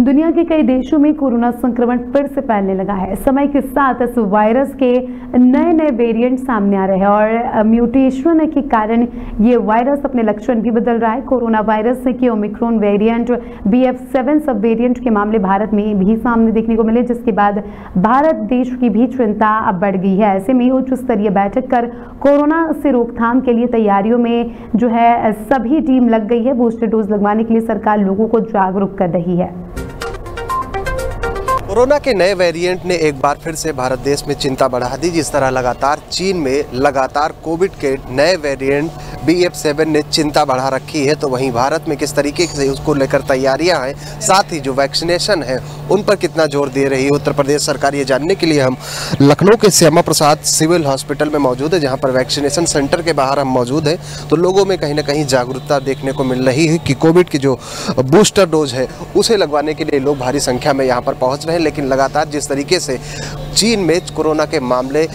दुनिया के कई देशों में कोरोना संक्रमण फिर से फैलने लगा है। समय के साथ इस वायरस के नए नए वेरिएंट सामने आ रहे हैं और म्यूटेशन के कारण ये वायरस अपने लक्षण भी बदल रहा है। कोरोना वायरस के Omicron variant BF.7 sub variant के मामले भारत में भी सामने देखने को मिले, जिसके बाद भारत देश की भी चिंता अब बढ़ गई है। ऐसे में उच्च स्तरीय बैठक कर कोरोना से रोकथाम के लिए तैयारियों में जो है सभी टीम लग गई है। बूस्टर डोज लगवाने के लिए सरकार लोगों को जागरूक कर रही है। कोरोना के नए वेरिएंट ने एक बार फिर से भारत देश में चिंता बढ़ा दी। जिस तरह लगातार चीन में कोविड के नए वेरिएंट BF.7 ने चिंता बढ़ा रखी है, तो वहीं भारत में किस तरीके से उसको लेकर तैयारियां हैं, साथ ही जो वैक्सीनेशन है उन पर कितना जोर दे रही है उत्तर प्रदेश सरकार, ये जानने के लिए हम लखनऊ के श्यामा प्रसाद सिविल हॉस्पिटल में मौजूद है, जहाँ पर वैक्सीनेशन सेंटर के बाहर हम मौजूद है। तो लोगों में कहीं ना कहीं जागरूकता देखने को मिल रही है कि कोविड की जो बूस्टर डोज है उसे लगवाने के लिए लोग भारी संख्या में यहाँ पर पहुँच रहे हैं। लेकिन लगातार जिस तरीके से चीन में कोरोना के मामले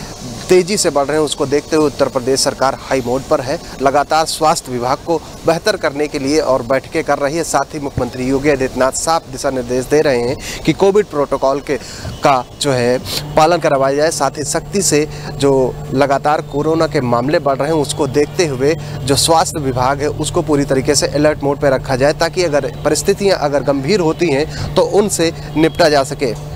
तेजी से बढ़ रहे हैं, उसको देखते हुए उत्तर प्रदेश सरकार हाई मोड पर है। लगातार स्वास्थ्य विभाग को बेहतर करने के लिए और बैठकें कर रही है। साथ ही मुख्यमंत्री योगी आदित्यनाथ साफ दिशा निर्देश दे रहे हैं कि कोविड प्रोटोकॉल का जो है पालन करवाया जाए। साथ ही सख्ती से जो लगातार कोरोना के मामले बढ़ रहे हैं उसको देखते हुए जो स्वास्थ्य विभाग है उसको पूरी तरीके से अलर्ट मोड पर रखा जाए, ताकि अगर परिस्थितियाँ गंभीर होती हैं तो उनसे निपटा जा सके।